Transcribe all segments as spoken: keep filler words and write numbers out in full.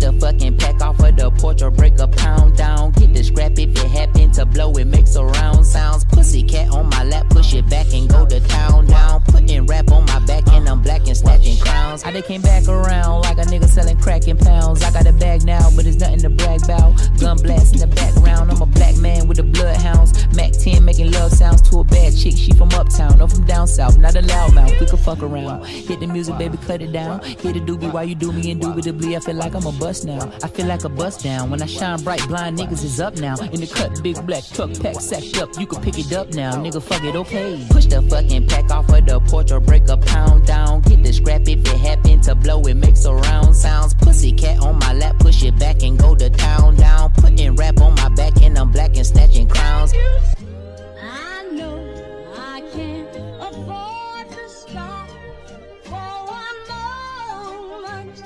the fucking pack off of the porch or break a pound down. Get the scrap if it happen to blow, it makes a round sounds. Pussycat on my lap, push it back and go to town down. Putting rap on my back and I'm black and snatching crowns. I done came back around like a nigga selling crack in pounds. I got a bag now, but it's nothing to brag about. Gun blast in the background, I'm a black man with the bloodhounds. Mac ten making love sounds to a bad chick, she from uptown. I'm from down south, not a loudmouth, we could fuck around. Hit the music, baby, cut it down. Hit the doobie while you do me indubitably. I feel like I'm a bust now, I feel like a bust down. When I shine bright, blind niggas is up now. In the cut, big black truck, pack sacked up. You can pick it up now, nigga, fuck it, okay. Push the fucking pack off of the porch or break a pound down. Get the scrap if it happen to blow, it makes a round sounds. Pussycat on my lap, push it back and go to town down. Putting rap on my back and I'm black and snatching crowns. I know I can't afford to stop for one moment,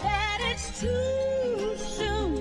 that it's too soon,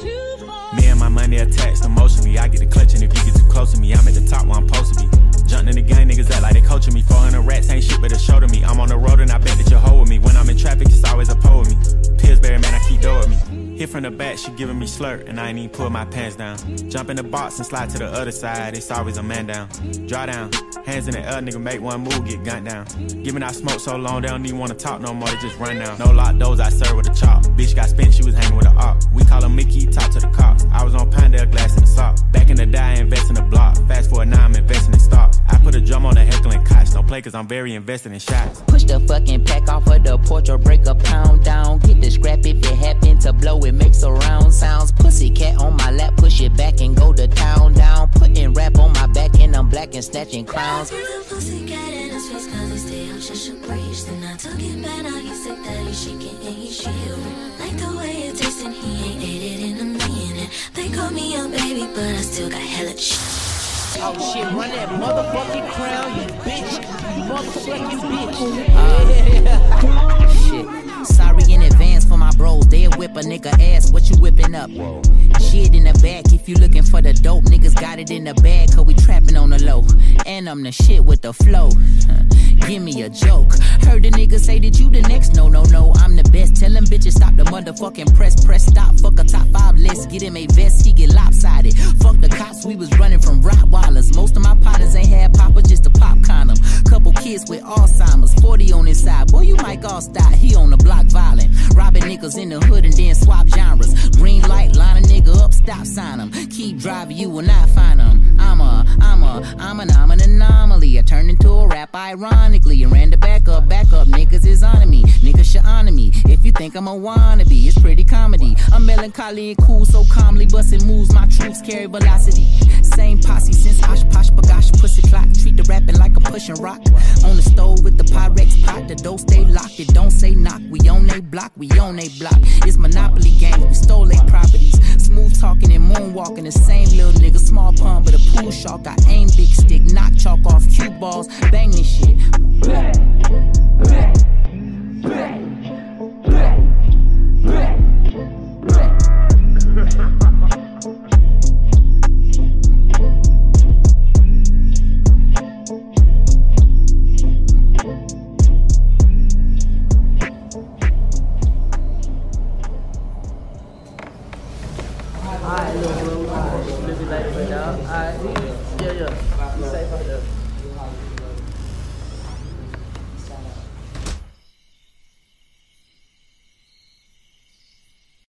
too far. Me and my money attached emotionally, I get a clutch and if you get too close to me, I'm at the top where I'm supposed to be. Jumped in the game, niggas act like they coaching me. four hundred rats ain't shit but a show to me. I'm on the road and I bet that you're hoeing me. When I'm in traffic, it's always a pole with me. Pillsbury, man, I keep doing me. Hit from the back, she giving me slurp, and I ain't even pull my pants down. Jump in the box and slide to the other side, it's always a man down. Draw down, hands in the air, nigga make one move, get gunned down. Giving out smoke so long, they don't even wanna talk no more, they just run down. No lock doors, I serve with a chop. Bitch got spent, she was hanging with a op. We call her Mickey, talk to the cops. I was on Pinedale, glass in the sock. Back in the day, I invest in the block. Fast forward now, I'm investing in stock. I put a drum on a heckling cotch, don't play cause I'm very invested in shots. Push the fucking pack off of the porch or break a pound down. Get the scrap if it happen to blow, it makes a round sounds. Pussycat on my lap, push it back and go to town down. Putting rap on my back and I'm black and snatching crowns. I see the pussycat in his face cause he stay on shit should preach. Then I took it back, now he's sick that he's shaking and he's chill. Like the way it tastes and he ain't ate it in a minute. They call me a baby but I still got hella shit. Oh shit, run that motherfucking crown, you bitch, you motherfucking bitch. Uh, shit, sorry in advance for my bros, they'll whip a nigga ass, what you whipping up? Shit in the back, if you looking for the dope, niggas got it in the bag, cause we trapping on the low. And I'm the shit with the flow, give me a joke. Heard the nigga say that you the next, no, no, no, I'm the best. Tell them bitches stop the motherfucking press, press stop, fuck a top five list. Get him a vest, he get lopsided. Fuck the cops, we was running from Rottweilers. Most of my partners ain't had Papa, just a pop condom. Couple kids with Alzheimer's, forty on his side. Boy, you Mike Allstott, he on the block violent. Robbing niggas in the hood and then swap genres. Green light, line a nigga up, stop sign him. Keep driving, you will not find him. I'm a, I'm a, I'm an, I'm an anomaly. I turned into a rap ironically and ran the back up, back up. Niggas is on me, niggas should honor me. If you think I'm a wannabe, it's pretty comedy. I'm melancholy and cool, so calmly busting moves. My troops carry velocity. Same posse since Osh Posh Bagosh Pussy Clock. Treat the rapping like I'm pushing rock. On the stove with the Pyrex pot, the door stay locked. It don't say knock. We on they block, we on they block. It's Monopoly game, we stole they properties. Smooth talking and moonwalking, the same little nigga. Small pond but a pool shark. I aim big stick, knock chalk off cue balls. Bang this shit. Black, black, black.